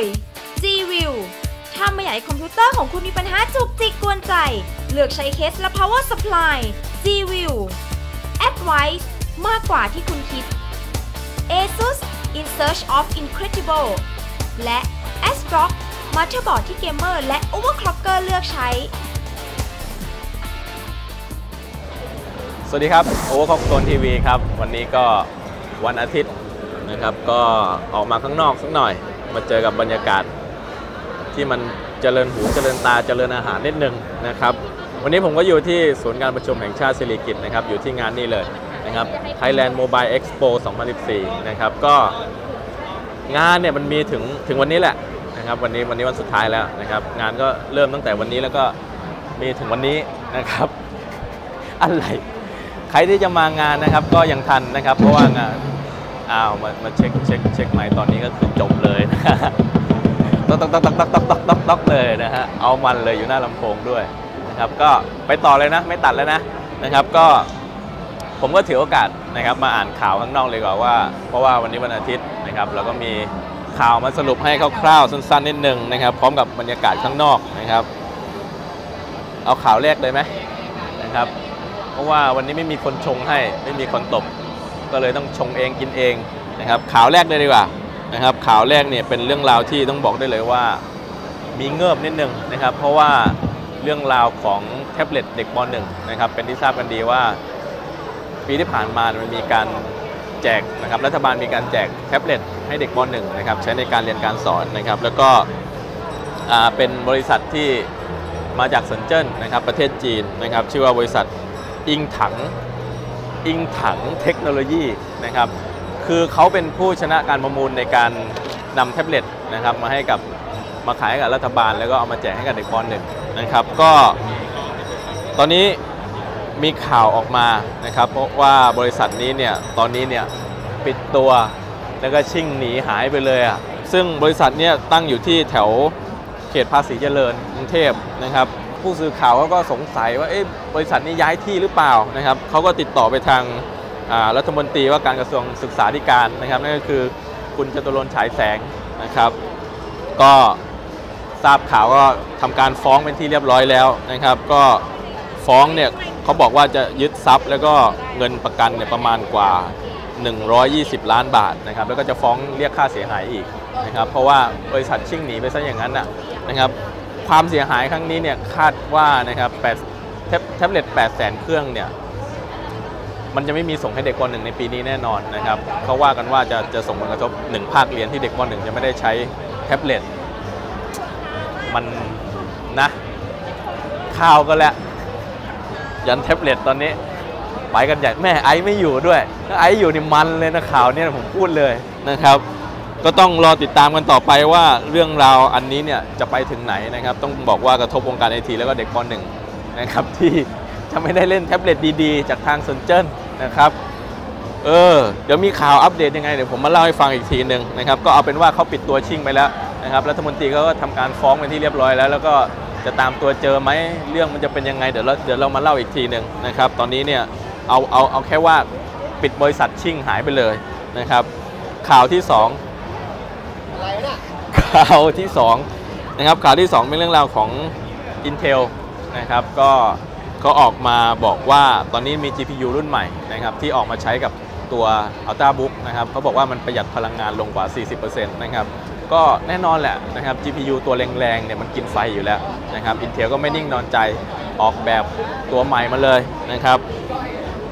ย G-View ถ้าไม่อยากให้คอมพิวเตอร์ของคุณมีปัญหาจุกจิกกวนใจเลือกใช้เคสและ power supply G-View Advice มากกว่าที่คุณคิด ASUS In Search of Incredible และ ASRock มาเตอร์บอร์ดที่เกมเมอร์และ Overclocker เลือกใช้สวัสดีครับ Overclock Zone TV ครับวันนี้ก็วันอาทิตย์นะครับก็ออกมาข้างนอกสักหน่อยมาเจอกับบรรยากาศที่มันเจริญหูเจริญตาเจริญอาหารนิดนึงนะครับวันนี้ผมก็อยู่ที่ศูนย์การประชุมแห่งชาติศิริกิติ์นะครับอยู่ที่งานนี้เลยนะครับ Thailand Mobile Expo 2014 นะครับก็งานเนี่ยมันมีถึงวันนี้แหละนะครับวันนี้วันสุดท้ายแล้วนะครับงานก็เริ่มตั้งแต่วันนี้แล้วก็มีถึงวันนี้นะครับอะไรใครที่จะมางานนะครับก็ยังทันนะครับเพราะว่างานมาเช็คไมค์ตอนนี้ก็คือจบเลยนะฮะต๊อกเลยนะฮะเอามันเลยอยู่หน้าลำโพงด้วยนะครับก็ไปต่อเลยนะไม่ตัดแล้วนะนะครับก็ผมก็ถือโอกาสนะครับมาอ่านข่าวข้างนอกเลยกว่าว่าเพราะว่าวันนี้วันอาทิตย์นะครับเราก็มีข่าวมาสรุปให้คร่าวๆสั้นๆนิดนึงนะครับพร้อมกับบรรยากาศข้างนอกนะครับเอาข่าวแรกเลยไหมนะครับเพราะว่าวันนี้ไม่มีคนชงให้ไม่มีคนตบก็เลยต้องชงเองกินเองนะครับข่าวแรกเลยดีกว่านะครับข่าวแรกเนี่ยเป็นเรื่องราวที่ต้องบอกได้เลยว่ามีเงือบนิดนึงนะครับเพราะว่าเรื่องราวของแท็บเล็ตเด็กป .1 นะครับเป็นที่ทราบกันดีว่าปีที่ผ่านมามันมีการแจกนะครับรัฐบาลมีการแจกแท็บเล็ตให้เด็กป .1 นะครับใช้ในการเรียนการสอนนะครับแล้วก็เป็นบริษัทที่มาจากเซินเจิ้นนะครับประเทศจีนนะครับชื่อว่าบริษัทอิงถังเทคโนโลยีนะครับคือเขาเป็นผู้ชนะการประมูลในการนำแท็บเล็ตนะครับมาขายให้กับรัฐบาลแล้วก็เอามาแจกให้กับเด็กป .1 นะครับก็ตอนนี้มีข่าวออกมานะครับเพราะว่าบริษัทนี้เนี่ยตอนนี้เนี่ยปิดตัวแล้วก็ชิ่งหนีหายไปเลยอ่ะซึ่งบริษัทเนี่ยตั้งอยู่ที่แถวเขตภาษีเจริญกรุงเทพนะครับผู้สื่อข่าวก็สงสัยว่าบริษัทนี้ย้ายที่หรือเปล่านะครับเขาก็ติดต่อไปทางรัฐมนตรีว่าการกระทรวงศึกษาธิการนะครับนั่นก็คือคุณจตุรนต์ฉายแสงนะครับก็ทราบข่าวก็ทำการฟ้องเป็นที่เรียบร้อยแล้วนะครับก็ฟ้องเนี่ยเขาบอกว่าจะยึดทรัพย์แล้วก็เงินประกันเนี่ยประมาณกว่า120ล้านบาทนะครับแล้วก็จะฟ้องเรียกค่าเสียหายอีกนะครับเพราะว่าบริษัทชิ่งหนีไปซะอย่างนั้นนะครับความเสียหายครั้งนี้เนี่ยคาดว่านะครับแท็บเล็ต 800,000 เครื่องเนี่ยมันจะไม่มีส่งให้เด็กป .1 ในปีนี้แน่นอนนะครับเขาว่ากันว่าจะส่งผลกระทบ1ภาคเรียนที่เด็กป .1 จะไม่ได้ใช้แท็บเล็ตมันนะข่าวก็แล้วยันแท็บเล็ตตอนนี้ไปกันใหญ่แม่ไอไม่อยู่ด้วยถ้าไออยู่นี่มันเลยนะข่าวเนี่ยผมพูดเลยนะครับก็ต้องรอติดตามกันต่อไปว่าเรื่องราวอันนี้เนี่ยจะไปถึงไหนนะครับต้องบอกว่ากระทบวงการไอทีแล้วก็เด็กป .1 นะครับที่จะไม่ได้เล่นแท็บเล็ตดีๆจากทางเซินเจิ้นนะครับเดี๋ยวมีข่าวอัปเดตยังไงเดี๋ยวผมมาเล่าให้ฟังอีกทีหนึ่งนะครับก็เอาเป็นว่าเขาปิดตัวชิ่งไปแล้วนะครับรัฐมนตรีก็ทำการฟ้องเป็นที่เรียบร้อยแล้วแล้วก็จะตามตัวเจอไหมเรื่องมันจะเป็นยังไงเดี๋ยวเรามาเล่าอีกทีหนึ่งนะครับตอนนี้เนี่ยเอาแค่ว่าปิดบริษัทชิ่งหายไปเลยนะครับข่าวที่2นะครับข่าวที่2เป็นเรื่องราวของ Intel นะครับก็เขาออกมาบอกว่าตอนนี้มี GPU รุ่นใหม่นะครับที่ออกมาใช้กับตัว Ultrabook นะครับเขาบอกว่ามันประหยัดพลังงานลงกว่า 40% นะครับก็แน่นอนแหละนะครับ GPU ตัวแรงๆเนี่ยมันกินไฟอยู่แล้วนะครับ Intel ก็ไม่นิ่งนอนใจออกแบบตัวใหม่มาเลยนะครับ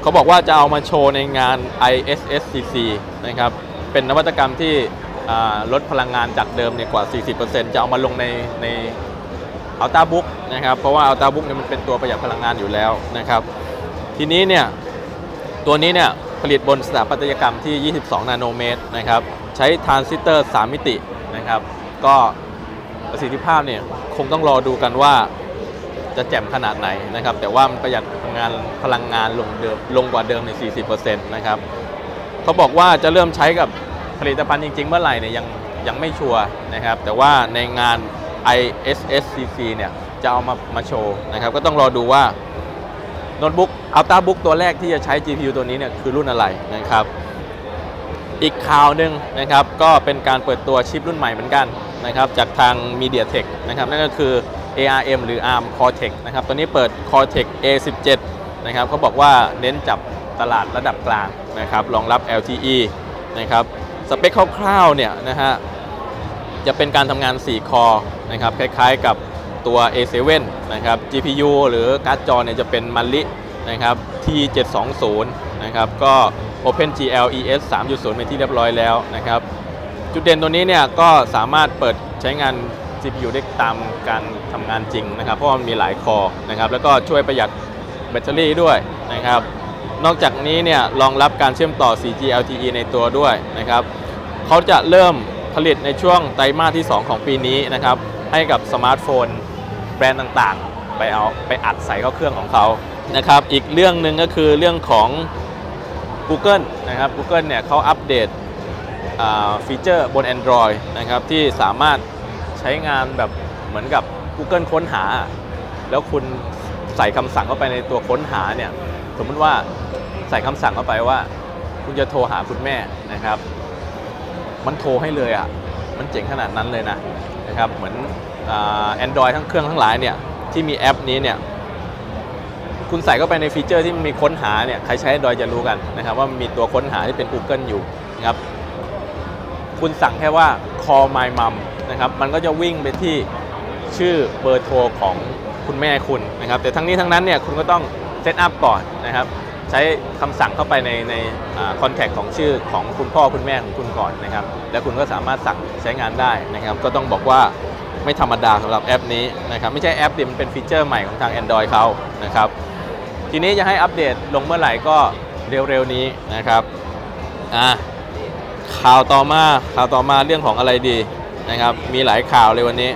เขาบอกว่าจะเอามาโชว์ในงาน ISSCC นะครับเป็นนวัตกรรมที่ลดพลังงานจากเดิมเนี่ยกว่า 40% จะเอามาลงใน Ultrabook นะครับเพราะว่า Ultrabook เนี่ยมันเป็นตัวประหยัดพลังงานอยู่แล้วนะครับทีนี้เนี่ยตัวนี้เนี่ยผลิตบนสถาปัตยกรรมที่22นาโนเมตรนะครับใช้ทรานซิสเตอร์3มิตินะครับก็ประสิทธิภาพเนี่ยคงต้องรอดูกันว่าจะแจ่มขนาดไหนนะครับแต่ว่ามันประหยัดพลังงานลงกว่าเดิมใน 40% นะครับเขาบอกว่าจะเริ่มใช้กับผลิตภัณฑ์จริงๆเมื่อไหร่เนี่ยยังไม่ชัวร์นะครับแต่ว่าในงาน ISSCC เนี่ยจะเอามาโชว์นะครับก็ต้องรอดูว่าโน้ตบุ๊ก Ultrabook ตัวแรกที่จะใช้ GPU ตัวนี้เนี่ยคือรุ่นอะไรนะครับอีกข่าวหนึ่งนะครับก็เป็นการเปิดตัวชิปรุ่นใหม่เหมือนกัน นะครับจากทาง MediaTek นะครับนั่นก็คือ ARM หรือ ARM Cortex นะครับตัวนี้เปิด Cortex A17 นะครับเขาบอกว่าเน้นจับตลาดระดับกลางนะครับรองรับ LTE นะครับสเปคคร่าวๆเนี่ยนะฮะจะเป็นการทำงาน4คอร์นะครับคล้ายๆกับตัว A7 นะครับ GPU หรือการ์ดจอเนี่ยจะเป็น Mali นะครับ T720 นะครับก็ OpenGL ES 3.0 เป็นที่เรียบร้อยแล้วนะครับจุดเด่นตัวนี้เนี่ยก็สามารถเปิดใช้งาน CPU ได้ตามการทำงานจริงนะครับเพราะมันมีหลายคอร์นะครับแล้วก็ช่วยประหยัดแบตเตอรี่ด้วยนะครับนอกจากนี้เนี่ยรองรับการเชื่อมต่อ 4G LTE ในตัวด้วยนะครับเขาจะเริ่มผลิตในช่วงไตรมาสที่2ของปีนี้นะครับให้กับสมาร์ทโฟนแบรนด์ต่างๆไปอัดใส่เข้าเครื่องของเขานะครับอีกเรื่องหนึ่งก็คือเรื่องของ Google นะครับ Google เนี่ยเขาอัปเดตฟีเจอร์บน Android นะครับที่สามารถใช้งานแบบเหมือนกับ Google ค้นหาแล้วคุณใส่คำสั่งเข้าไปในตัวค้นหาเนี่ยสมมติว่าใส่คำสั่งเข้าไปว่าคุณจะโทรหาคุณแม่นะครับมันโทรให้เลยอ่ะมันเจ๋งขนาดนั้นเลยนะครับเหมือน Android ทั้งเครื่องทั้งหลายเนี่ยที่มีแอปนี้เนี่ยคุณใส่เข้าไปในฟีเจอร์ที่มันมีค้นหาเนี่ยใครใช้ Android จะรู้กันนะครับว่ามีตัวค้นหาที่เป็น Google อยู่นะครับคุณสั่งแค่ว่า call my mom นะครับมันก็จะวิ่งไปที่ชื่อเบอร์โทรของคุณแม่คุณนะครับแต่ทั้งนี้ทั้งนั้นเนี่ยคุณก็ต้องเซตอัพก่อนนะครับใช้คำสั่งเข้าไปในคอนแทคของชื่อของคุณพ่อคุณแม่ของคุณก่อนนะครับแล้วคุณก็สามารถสั่งใช้งานได้นะครับก็ต้องบอกว่าไม่ธรรมดาสำหรับแอปนี้นะครับไม่ใช่แอปดิมันเป็นฟีเจอร์ใหม่ของทาง Android เขานะครับทีนี้จะให้อัปเดตลงเมื่อไหร่ก็เร็วๆนี้นะครับข่าวต่อมาเรื่องของอะไรดีนะครับมีหลายข่าวเลยวันนี้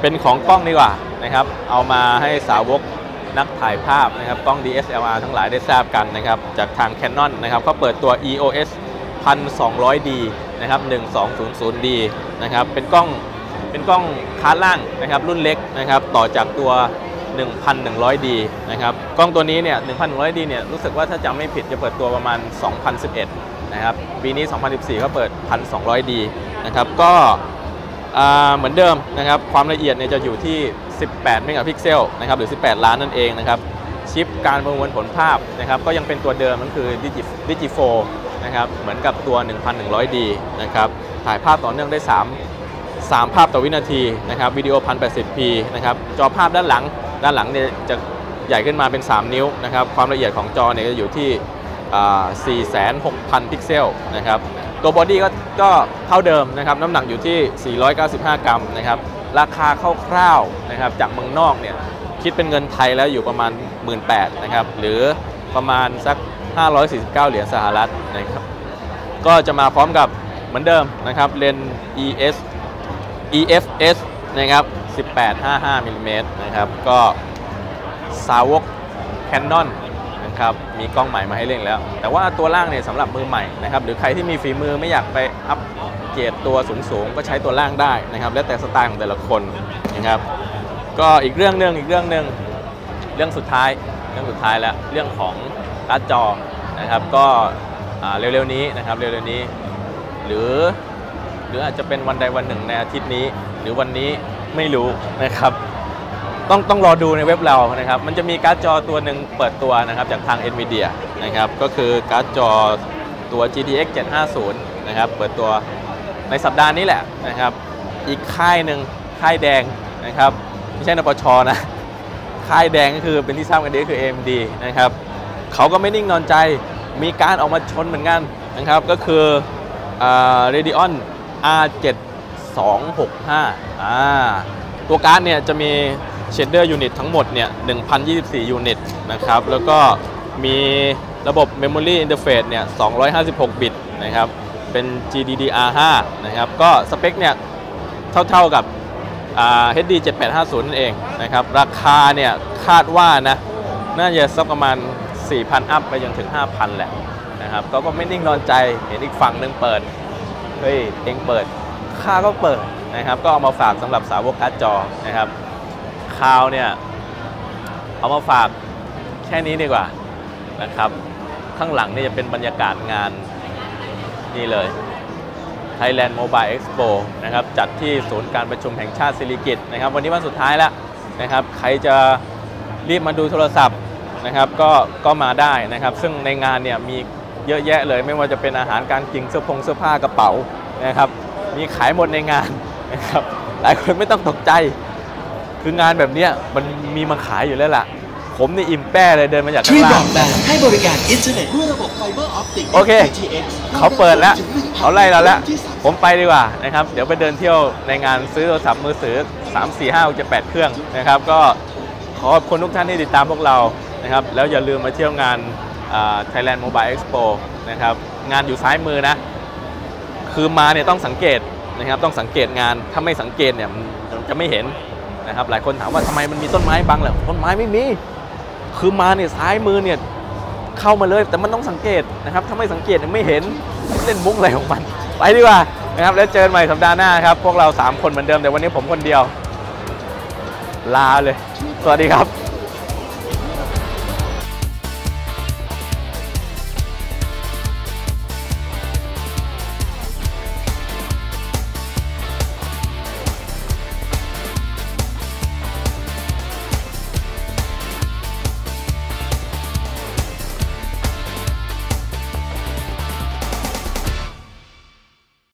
เป็นของกล้องดีกว่านะครับเอามาให้สาวกนักถ่ายภาพนะครับกล้อง DSLR ทั้งหลายได้ทราบกันนะครับจากทาง Canon นะครับเขาเปิดตัว EOS 1200D นะครับ 1200D นะครับเป็นกล้องคาร์ล่างนะครับรุ่นเล็กนะครับต่อจากตัว 1100D นะครับกล้องตัวนี้เนี่ย 1100D เนี่ยรู้สึกว่าถ้าจำไม่ผิดจะเปิดตัวประมาณ 2011 นะครับปีนี้ 2014 ก็เปิด 1200D นะครับก็เหมือนเดิมนะครับความละเอียดเนี่ยจะอยู่ที่18 เมกะพิกเซลนะครับหรือ18ล้านนั่นเองนะครับชิปการประมวลผลภาพนะครับก็ยังเป็นตัวเดิมมันคือ DIGIC 4นะครับเหมือนกับตัว 1100D นะครับถ่ายภาพต่อเนื่องได้3ภาพต่อวินาทีนะครับวิดีโอ 1080p นะครับจอภาพด้านหลังเนี่ยจะใหญ่ขึ้นมาเป็น 3 นิ้วนะครับความละเอียดของจอเนี่ยจะอยู่ที่ 46,000 พิกเซลนะครับตัวบอดี้ก็เท่าเดิมนะครับน้ำหนักอยู่ที่495 กรัมนะครับราคาคร่าวๆนะครับจากเมืองนอกเนี่ยคิดเป็นเงินไทยแล้วอยู่ประมาณ 18,000 นะครับหรือประมาณสัก549เหรียญสหรัฐนะครับก็จะมาพร้อมกับเหมือนเดิมนะครับเลนส์ EFS นะครับ 18-55 มิลลิเมตรนะครับก็สาวก Canon นะครับมีกล้องใหม่มาให้เล่นแล้วแต่ว่าตัวล่างเนี่ยสำหรับมือใหม่นะครับหรือใครที่มีฝีมือไม่อยากไปอัพเกรดตัวสูงก็ใช้ตัวล่างได้นะครับแล้วแต่สไตล์ของแต่ละคนนะครับก็อีกเรื่องหนึ่งเรื่องสุดท้ายแล้วเรื่องของการ์ดจอนะครับก็เร็วๆนี้หรืออาจจะเป็นวันใดวันหนึ่งในอาทิตย์นี้หรือวันนี้ไม่รู้นะครับต้องรอดูในเว็บเรานะครับมันจะมีการ์ดจอตัวหนึ่งเปิดตัวนะครับจากทาง NVIDIA นะครับก็คือการ์ดจอตัว GTX 750 นะครับเปิดตัวในสัปดาห์นี้แหละนะครับอีกค่ายหนึ่งค่ายแดงนะครับไม่ใช่นปช.นะค่ายแดงก็คือเป็นที่ทราบกันดีก็คือ AMD นะครับเขาก็ไม่นิ่งนอนใจมีการออกมาชนเหมือนกันนะครับก็คือRadeon R7265 ตัวการ์ดเนี่ยจะมีเชดเดอร์ยูนิตทั้งหมดเนี่ย 1,024 ยูนิตนะครับแล้วก็มีระบบ Memory Interface เนี่ย 256 บิตนะครับเป็น GDDR5 นะครับก็สเปคเนี่ยเท่ากับHD 7850นั่นเองนะครับราคาเนี่ยคาดว่านะน่าจะสักประมาณ 4,000 อัพไปจนถึง 5,000 แหละนะครับก็ไม่นิ่งนอนใจเห็นอีกฝั่งหนึ่งเปิดเฮ้ยเองเปิดค่าก็เปิดนะครับก็เอามาฝากสำหรับสาวกการ์ดจอนะครับข่าวเนี่ยเอามาฝากแค่นี้ดีกว่านะครับข้างหลังนี่จะเป็นบรรยากาศงานนี่เลย Thailand Mobile Expo นะครับจัดที่ศูนย์การประชุมแห่งชาติสิริกิติ์นะครับวันนี้วันสุดท้ายแล้วนะครับใครจะรีบมาดูโทรศัพท์นะครับก็มาได้นะครับซึ่งในงานเนี่ยมีเยอะแยะเลยไม่ว่าจะเป็นอาหารการกินเสื้อผ้ากระเป๋านะครับมีขายหมดในงานนะครับหลายคนไม่ต้องตกใจคืองานแบบนี้มันมีมาขายอยู่แล้วล่ะผมนี่อิ่มแป้เลยเดินมาจากข้างล่างให้บริการอินเทอร์เน็ตด้วยระบบไฟเบอร์ออปติกโอเคเขาเปิดแล้วเขาไล่เราแล้วผมไปดีกว่านะครับเดี๋ยวไปเดินเที่ยวในงานซื้อโทรศัพท์มือถือ3, 4, 5, 6, 7, 8เครื่องนะครับก็ขอบคุณทุกท่านที่ติดตามพวกเรานะครับแล้วอย่าลืมมาเที่ยวงานThailand Mobile Expo นะครับงานอยู่ซ้ายมือนะคือมาเนี่ยต้องสังเกตนะครับต้องสังเกตงานถ้าไม่สังเกตเนี่ยจะไม่เห็นนะครับหลายคนถามว่าทำไมมันมีต้นไม้บังเหรอต้นไม้ไม่มีคือมาเนี่ยซ้ายมือเนี่ยเข้ามาเลยแต่มันต้องสังเกตนะครับถ้าไม่สังเกตเนี่ยไม่เห็นเล่นมุกอะไรของมันไปดีกว่านะครับแล้วเจอกันใหม่สัปดาห์หน้าครับพวกเรา3 คนเหมือนเดิมแต่วันนี้ผมคนเดียวลาเลยสวัสดีครับ